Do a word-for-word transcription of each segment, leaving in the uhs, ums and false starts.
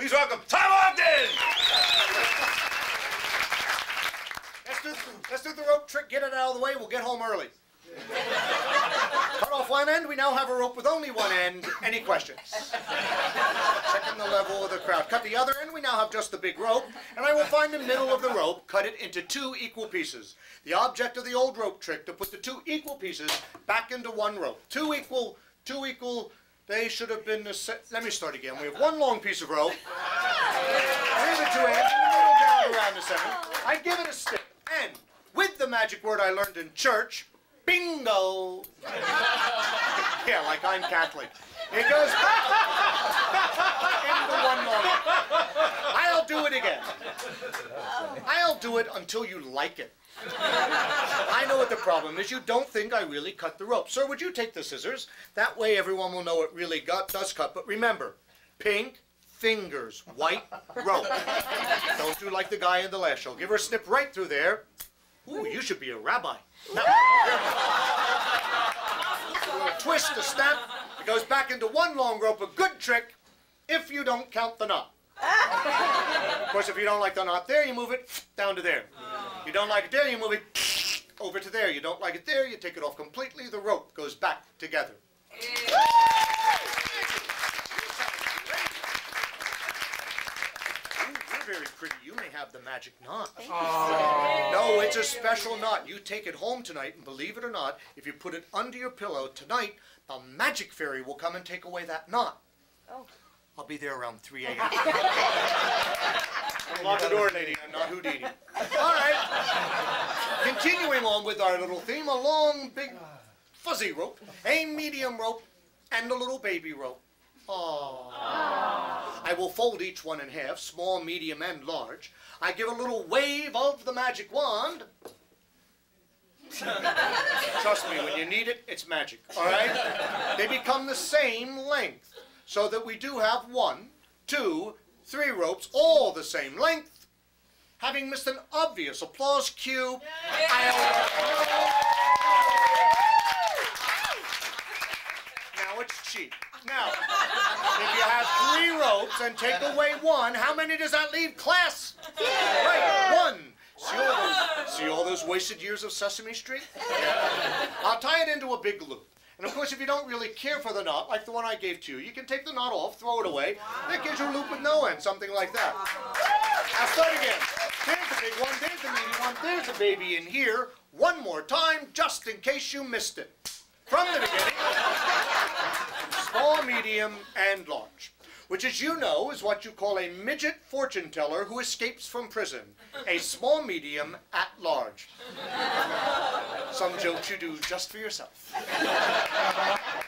Please welcome Tom Ogden! Let's do, let's do the rope trick, get it out of the way, we'll get home early. Cut off one end, we now have a rope with only one end. Any questions? Checking the level of the crowd. Cut the other end, we now have just the big rope, and I will find the middle of the rope, cut it into two equal pieces. The object of the old rope trick, to put the two equal pieces back into one rope. Two equal, two equal, they should have been the same. Let me start again. We have one long piece of rope. Here's the two ends, and the middle down around the center. I give it a stick, and with the magic word I learned in church, bingo! Yeah, like I'm Catholic. It goes into one moment. I'll do it again. I'll do it until you like it. I know what the problem is. You don't think I really cut the rope. Sir, would you take the scissors? That way everyone will know it really got, does cut. But remember, pink fingers, white rope. Don't do like the guy in the last show. Give her a snip right through there. Ooh, you should be a rabbi. Now, twist the snap. It goes back into one long rope. A good trick if you don't count the knot. Of course, if you don't like the knot there, you move it down to there. You don't like it there, you move it over to there. You don't like it there, you take it off completely. The rope goes back together. Very pretty. You may have the magic knot. Oh. No, it's a special knot. You take it home tonight, and believe it or not, if you put it under your pillow tonight, the magic fairy will come and take away that knot. Oh. I'll be there around three a m Lock the door, lady. I'm not Houdini. All right. Continuing on with our little theme, a long, big, fuzzy rope, a medium rope, and a little baby rope. Oh. I will fold each one in half, small, medium, and large. I give a little wave of the magic wand. Trust me, when you need it, it's magic, all right? They become the same length, so that we do have one, two, three ropes, all the same length. Having missed an obvious applause cue, yeah. I'll... Now it's cheap. Now, if you have three ropes and take away one, how many does that leave, class? Yeah. Right, one. See all, those, see all those wasted years of Sesame Street? Yeah. I'll tie it into a big loop. And of course, if you don't really care for the knot, like the one I gave to you, you can take the knot off, throw it away. Wow. That gives you a loop with no end, something like that. Wow. I'll start again. There's the big one, there's the medium one, there's the baby in here. One more time, just in case you missed it. From the beginning. Small, medium, and large, which, as you know, is what you call a midget fortune teller who escapes from prison. A small, medium, at large. Some jokes you do just for yourself.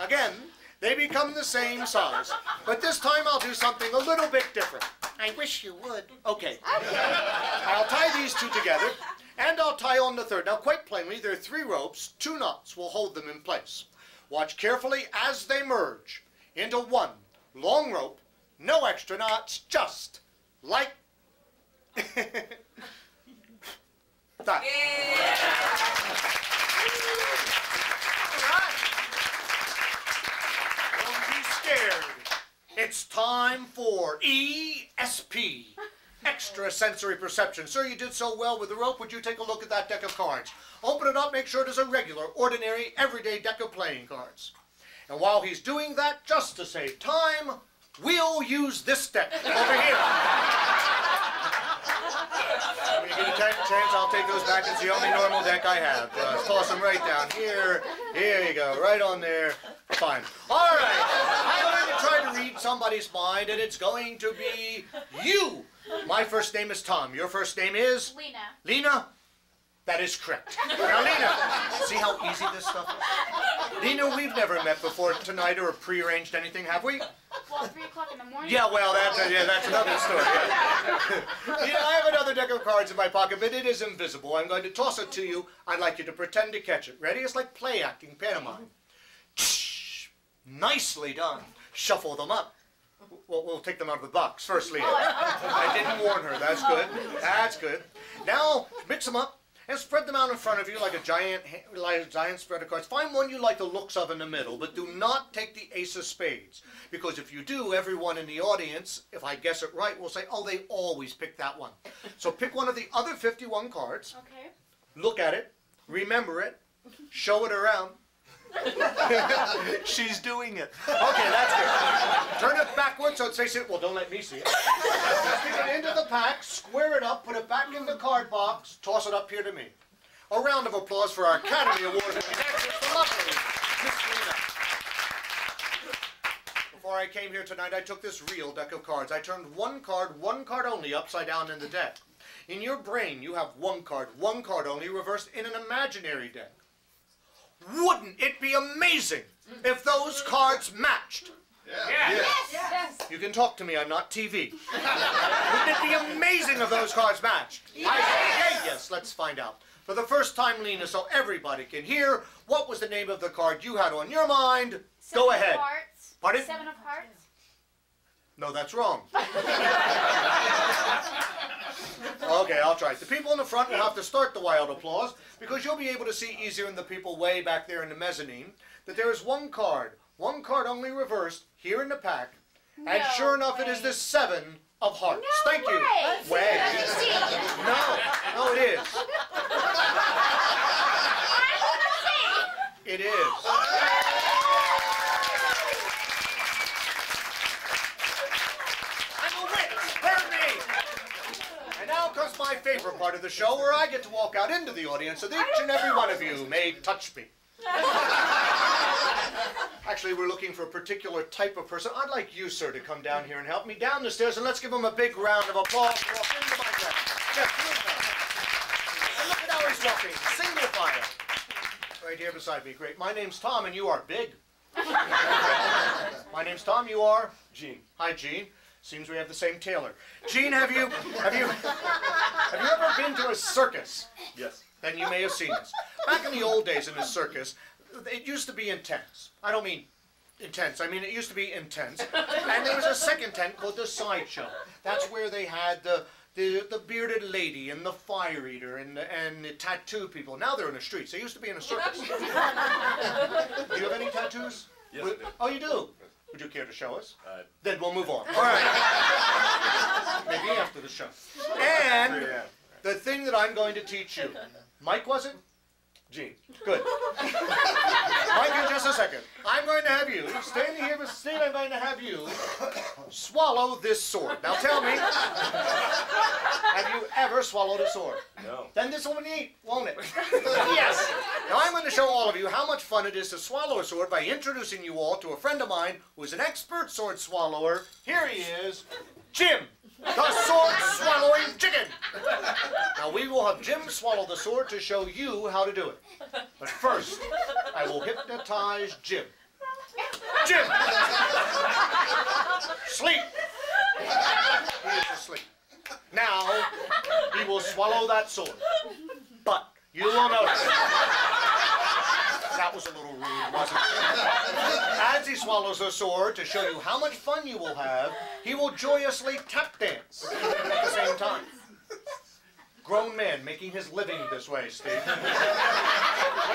Again, they become the same size, but this time I'll do something a little bit different. I wish you would. Okay. I'll tie these two together, and I'll tie on the third. Now, quite plainly, there are three ropes. Two knots will hold them in place. Watch carefully as they merge into one long rope, no extra knots, just like that. Yeah. All right. Don't be scared. It's time for E S P. Extra sensory perception. Sir, you did so well with the rope. Would you take a look at that deck of cards? Open it up, make sure it is a regular, ordinary, everyday deck of playing cards. And while he's doing that, just to save time, we'll use this deck over here. When you get a chance, I'll take those back. It's the only normal deck I have. Uh, toss them right down here. Here you go, right on there. Fine. All right. I'm going to try to read somebody's mind, and it's going to be you. My first name is Tom. Your first name is? Lena. Lena? That is correct. Now, Lena, see how easy this stuff is? Lena, we've never met before tonight or prearranged anything, have we? Well, three o'clock in the morning. Yeah, well, that's, uh, yeah, that's another story. Yeah. Yeah, I have another deck of cards in my pocket, but it is invisible. I'm going to toss it to you. I'd like you to pretend to catch it. Ready? It's like play acting, pantomime. Nicely done. Shuffle them up. Well, we'll take them out of the box first, Leah. I didn't warn her. That's good. That's good. Now, mix them up and spread them out in front of you like a giant, like a giant spread of cards. Find one you like the looks of in the middle, but do not take the ace of spades, because if you do, everyone in the audience, if I guess it right, will say, oh, they always pick that one. So pick one of the other fifty-one cards, okay. Look at it, remember it, show it around. She's doing it. Okay, that's good. Turn it backwards so it says it. Well, don't let me see it. Stick it into the pack, square it up, put it back in the card box, toss it up here to me. A round of applause for our Academy Award winning actress, the lovely Miss Lena. Before I came here tonight, I took this real deck of cards. I turned one card, one card only, upside down in the deck. In your brain, you have one card, one card only, reversed in an imaginary deck. Wouldn't it be amazing if those cards matched? Yeah. Yeah. Yes. Yes. Yes. You can talk to me, I'm not T V. Wouldn't it be amazing if those cards matched? Yes. I say okay, yes, let's find out. For the first time, Lena, so everybody can hear, what was the name of the card you had on your mind? Seven Go ahead. Of hearts. Pardon? Seven of hearts. No, that's wrong. Okay, I'll try. The people in the front will have to start the wild applause, because you'll be able to see easier than the people way back there in the mezzanine that there is one card, one card only reversed, here in the pack, no and sure enough way. It is the seven of hearts. No Thank way. You. Way. No, no it is. I see. It is. My favorite part of the show, where I get to walk out into the audience, so each and every one of you may touch me. Actually, we're looking for a particular type of person. I'd like you, sir, to come down here and help me down the stairs, and let's give him a big round of applause. Walk into my desk. Yes, and look at how he's walking, single file. Right here beside me, great. My name's Tom, and you are big. My name's Tom, you are? Gene. Hi, Gene. Seems we have the same tailor. Gene, have you, have you, have you ever been to a circus? Yes. Then you may have seen this. Back in the old days in a circus, it used to be intense. I don't mean intense. I mean it used to be intense. And there was a second tent called the sideshow. That's where they had the the, the bearded lady and the fire eater and the, and the tattooed people. Now they're in the streets. They used to be in a circus. Do you have any tattoos? Yes, I do. Oh, you do? Would you care to show us? Uh, then we'll move on. All right. Maybe after the show. And the thing that I'm going to teach you. Mike, was it? Gene. Good. Mike, in just a second. I'm going to have you, standing here, Missus Steen, I'm going to have you swallow this sword. Now tell me, have you ever swallowed a sword? No. Then this will be neat, won't it? Yes. Now I'm going to show all of you how much fun it is to swallow a sword by introducing you all to a friend of mine who is an expert sword swallower. Here he is, Jim, the sword swallowing chicken. Now we will have Jim swallow the sword to show you how to do it. But first, I will hypnotize Jim. Jim! Sleep! He is asleep. Now, he will swallow that sword. But you will notice. That was a little rude, wasn't it? As he swallows the sword, to show you how much fun you will have, he will joyously tap dance at the same time. Grown man making his living this way, Steve. what, do you,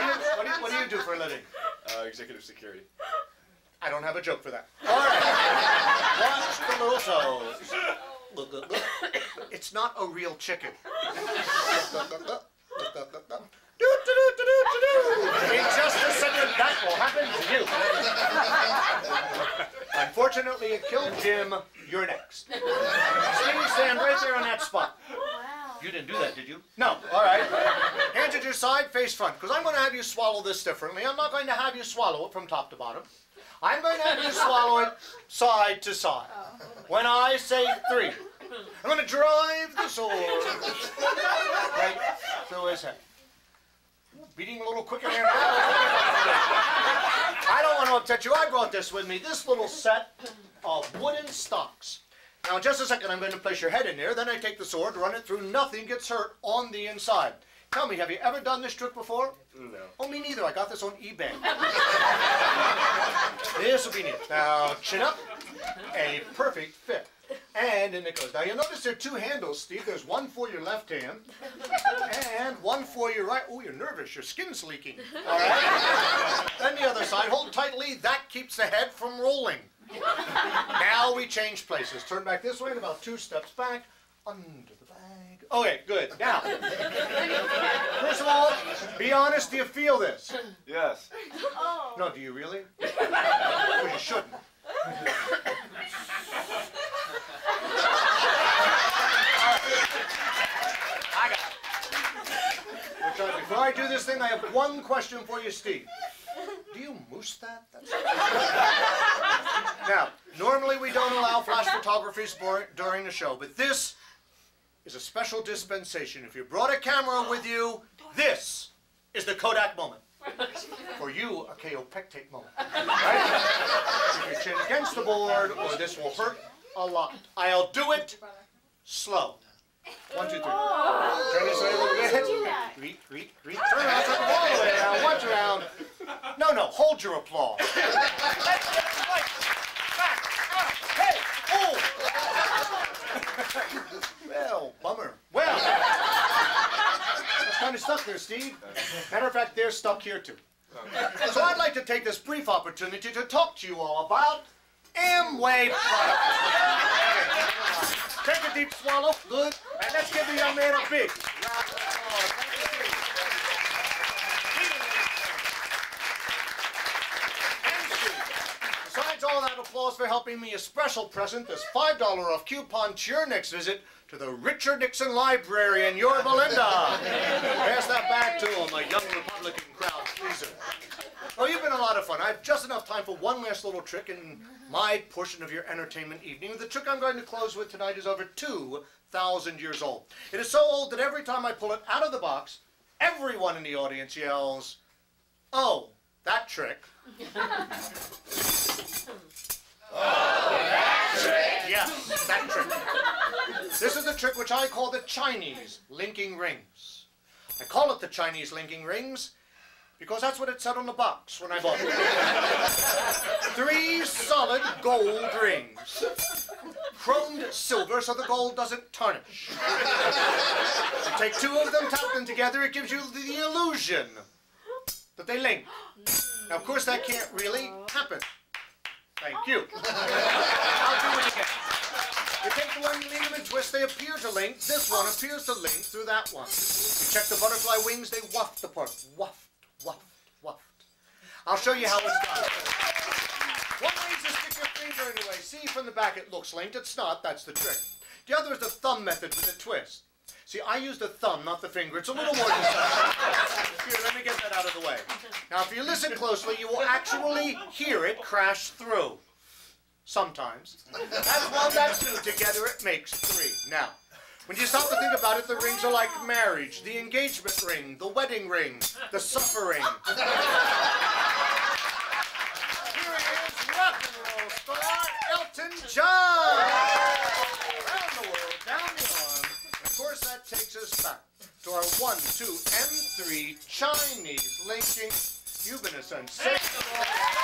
what, do you, what do you do for a living? Uh, executive security. I don't have a joke for that. All right. Watch the little toes. It's not a real chicken. In just a second, that will happen to you. Unfortunately, it killed Jim. You're next. Steve, stand right there on that spot. You didn't do that, did you? No. All right. Hands at your side, face front, because I'm going to have you swallow this differently. I'm not going to have you swallow it from top to bottom. I'm going to have you swallow it side to side. Oh. When I say three, I'm going to drive the sword right through his head. Beating a little quicker here. I don't want to upset you. I brought this with me, this little set of wooden stocks. Now, in just a second, I'm going to place your head in there, then I take the sword, run it through, nothing gets hurt on the inside. Tell me, have you ever done this trick before? No. Oh, me neither. I got this on eBay. This will be neat. Now, chin up. A perfect fit. and then it goes. Now you'll notice there are two handles, Steve. There's one for your left hand and one for your right. Oh, you're nervous. Your skin's leaking. All right. Then the other side. Hold tightly. That keeps the head from rolling. Now we change places. Turn back this way and about two steps back. Under the bag. Okay, good. Now, first of all, be honest. Do you feel this? Yes. Oh. No, do you really? Well, you shouldn't. I got it. Before I do this thing, I have one question for you, Steve. Do you moose that? That's now, normally we don't allow flash photographies during the show, but this is a special dispensation. If you brought a camera with you, this is the Kodak moment. For you, a kaopectate moment. Right? Your chin against the board, or this will hurt a lot. I'll do it slow. One, two, three. Oh. Turn this way a little bit. Read, read, read. Turn around, turn all the way around, once around. No, no, hold your applause. Let's get it right. Back, up, hey, oh. Well, bummer. Well, that's kind of stuck there, Steve. Matter of fact, they're stuck here, too. So I'd like to take this brief opportunity to talk to you all about Amway products. Take a deep swallow. Good. And let's give the young man a big round of applause. Besides all that applause for helping me, a special present, this five dollar off coupon to your next visit to the Richard Nixon Library in Yorba Linda. Pass that back to him, a young Republican crowd pleaser. Oh, you've been a lot of fun. I have just enough time for one last little trick in my portion of your entertainment evening. The trick I'm going to close with tonight is over two thousand years old. It is so old that every time I pull it out of the box, everyone in the audience yells, "Oh, that trick." Oh, that trick! Yes, that trick. This is the trick which I call the Chinese linking rings. I call it the Chinese linking rings because that's what it said on the box when I bought it. Three solid gold rings. Chromed silver so the gold doesn't tarnish. You take two of them, tap them together, it gives you the illusion that they link. Now, of course, that can't really happen. Thank you. I'll do it again. You take the one, lean them and twist, they appear to link. This one appears to link through that one. You check the butterfly wings, they waft apart. Waft. Waft, waft. I'll show you how it's done. One way is to stick your finger anyway. See, from the back it looks linked. It's not. That's the trick. The other is the thumb method with a twist. See, I use the thumb, not the finger. It's a little more deceptive. Here, let me get that out of the way. Now, if you listen closely, you will actually hear it crash through. Sometimes. That's one, that's two. Together it makes three. Now, when you stop to think about it, the rings are like marriage, the engagement ring, the wedding ring, the suffering. Here it is, rock and roll star Elton John! Around the world, down the arm. Of course, that takes us back to our one, two, and three Chinese linking. You've been a sensational.